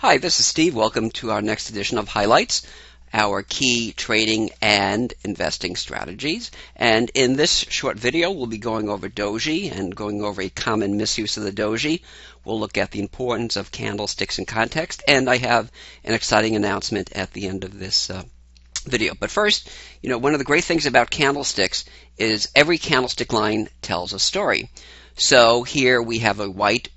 Hi, this is Steve. Welcome to our next edition of Highlights, our key trading and investing strategies. And in this short video, we'll be going over doji and going over a common misuse of the doji. We'll look at the importance of candlesticks in context, and I have an exciting announcement at the end of this video. But first, one of the great things about candlesticks is every candlestick line tells a story. So here we have a white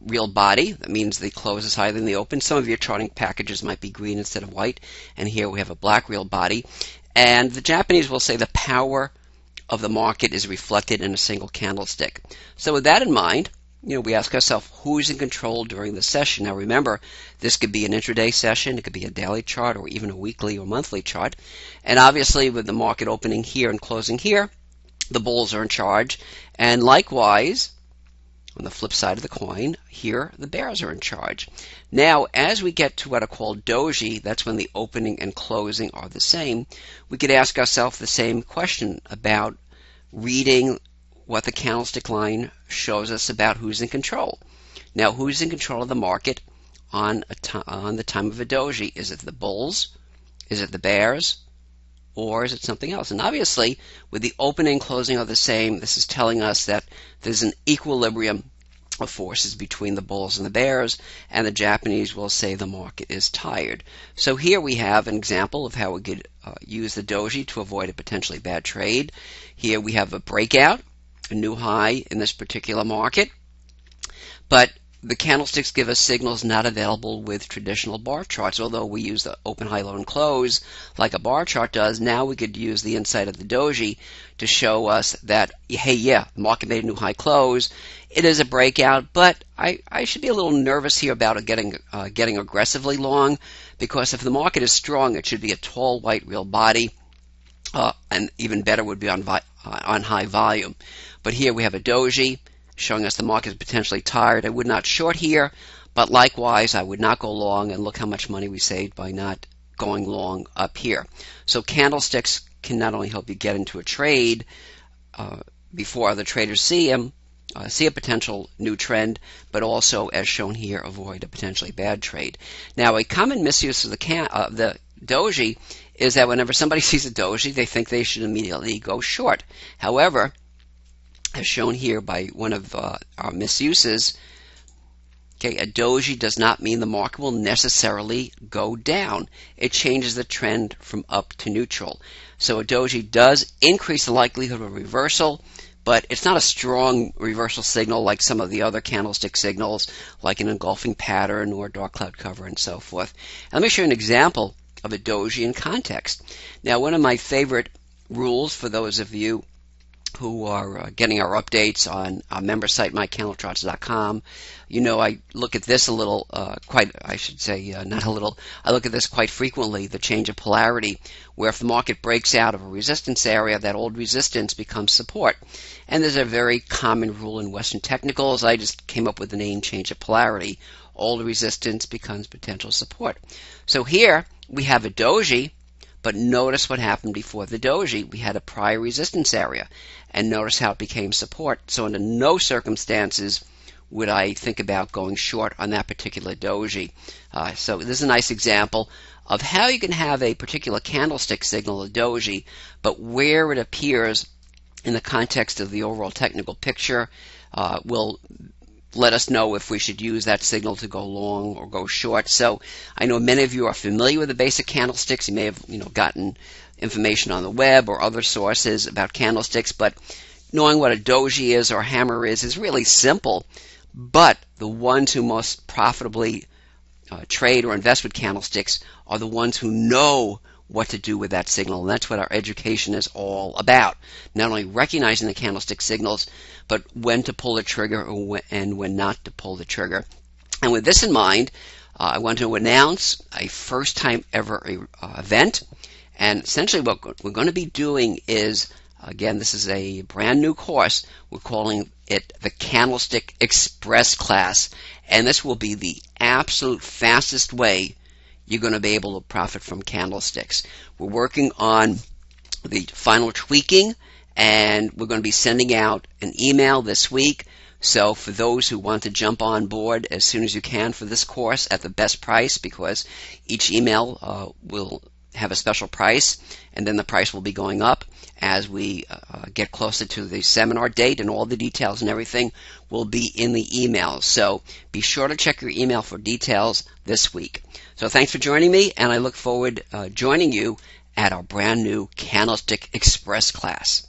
real body. That means the close is higher than the open. Some of your charting packages might be green instead of white. And here we have a black real body. And the Japanese will say the power of the market is reflected in a single candlestick. So with that in mind, we ask ourselves, who's in control during the session? Now remember, this could be an intraday session, it could be a daily chart, or even a weekly or monthly chart. And obviously with the market opening here and closing here, the bulls are in charge. And likewise, on the flip side of the coin, here the bears are in charge. Now, as we get to what I call doji, that's when the opening and closing are the same, we could ask ourselves the same question about reading what the candlestick line shows us about who's in control. Now, who's in control of the market on the time of a doji? Is it the bulls? Is it the bears? Or is it something else? And obviously, with the opening and closing are the same, this is telling us that there's an equilibrium of forces between the bulls and the bears, and the Japanese will say the market is tired. So here we have an example of how we could use the doji to avoid a potentially bad trade. Here we have a breakout, a new high in this particular market, but the candlesticks give us signals not available with traditional bar charts. Although we use the open, high, low, and close like a bar chart does, now we could use the insight of the doji to show us that, hey, yeah, the market made a new high close. It is a breakout, but I should be a little nervous here about getting aggressively long, because if the market is strong, it should be a tall, white, real body, and even better would be on high volume. But here we have a doji showing us the market is potentially tired. I would not short here, but likewise, I would not go long, and look how much money we saved by not going long up here. So candlesticks can not only help you get into a trade before other traders see a potential new trend, but also, as shown here, avoid a potentially bad trade. Now, a common misuse of the doji is that whenever somebody sees a doji, they think they should immediately go short. However, as shown here by one of our misuses, okay, a doji does not mean the market will necessarily go down. It changes the trend from up to neutral. So a doji does increase the likelihood of a reversal, but it's not a strong reversal signal like some of the other candlestick signals, like an engulfing pattern or dark cloud cover and so forth. And let me show you an example of a doji in context. Now, one of my favorite rules for those of you who are getting our updates on our member site, mycandletrades.com. I look at this I look at this quite frequently, the change of polarity, where if the market breaks out of a resistance area, that old resistance becomes support. And there's a very common rule in Western technicals. I just came up with the name change of polarity. Old resistance becomes potential support. So here we have a doji, but notice what happened before the doji. We had a prior resistance area, and notice how it became support. So under no circumstances would I think about going short on that particular doji. So this is a nice example of how you can have a particular candlestick signal, a doji, but where it appears in the context of the overall technical picture will let us know if we should use that signal to go long or go short. So I know many of you are familiar with the basic candlesticks. You may have gotten information on the web or other sources about candlesticks, but knowing what a doji is or hammer is really simple. But the ones who most profitably trade or invest with candlesticks are the ones who know what to do with that signal, and that's what our education is all about. Not only recognizing the candlestick signals, but when to pull the trigger and when not to pull the trigger. And with this in mind, I want to announce a first time ever event, and essentially what we're going to be doing is, again, this is a brand new course. We're calling it the Candlestick Express class, and this will be the absolute fastest way you're going to be able to profit from candlesticks. We're working on the final tweaking, and we're going to be sending out an email this week So for those who want to jump on board as soon as you can for this course at the best price, because each email will have a special price, and then the price will be going up as we get closer to the seminar date, and all the details and everything will be in the email. So be sure to check your email for details this week. So thanks for joining me, and I look forward joining you at our brand new Candlestick Express class.